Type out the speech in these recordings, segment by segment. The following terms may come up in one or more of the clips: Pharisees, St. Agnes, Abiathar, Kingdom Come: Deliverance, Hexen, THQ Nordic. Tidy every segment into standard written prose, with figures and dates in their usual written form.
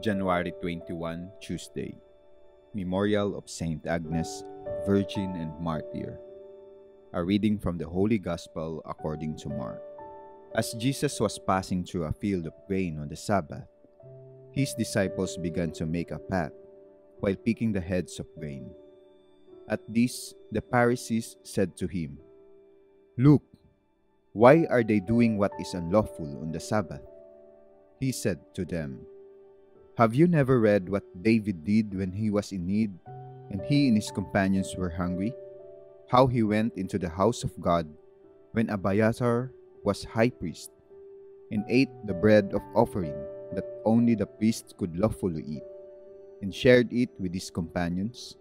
January 21, Tuesday, Memorial of St. Agnes, Virgin and Martyr. A reading from the Holy Gospel according to Mark. As Jesus was passing through a field of grain on the Sabbath, his disciples began to make a path while picking the heads of grain. At this, the Pharisees said to him, "Look, why are they doing what is unlawful on the Sabbath?" He said to them, "Have you never read what David did when he was in need, and he and his companions were hungry? How he went into the house of God when Abiathar was high priest, and ate the bread of offering that only the priests could lawfully eat, and shared it with his companions?"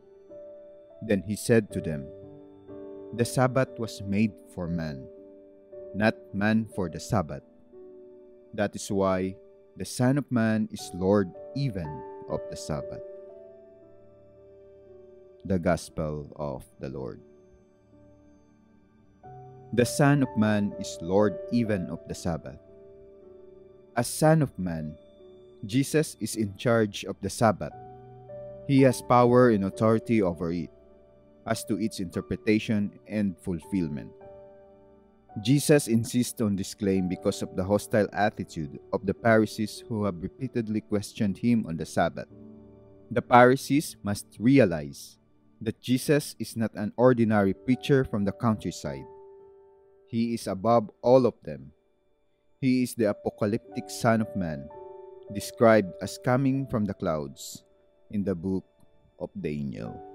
Then he said to them, "The Sabbath was made for man, not man for the Sabbath. That is why the Son of Man is Lord even of the Sabbath." The Gospel of the Lord. The Son of Man is Lord even of the Sabbath. As Son of Man, Jesus is in charge of the Sabbath. He has power and authority over it, as to its interpretation and fulfillment. Jesus insists on this claim because of the hostile attitude of the Pharisees who have repeatedly questioned him on the Sabbath. The Pharisees must realize that Jesus is not an ordinary preacher from the countryside. He is above all of them. He is the apocalyptic Son of Man, described as coming from the clouds in the book of Daniel.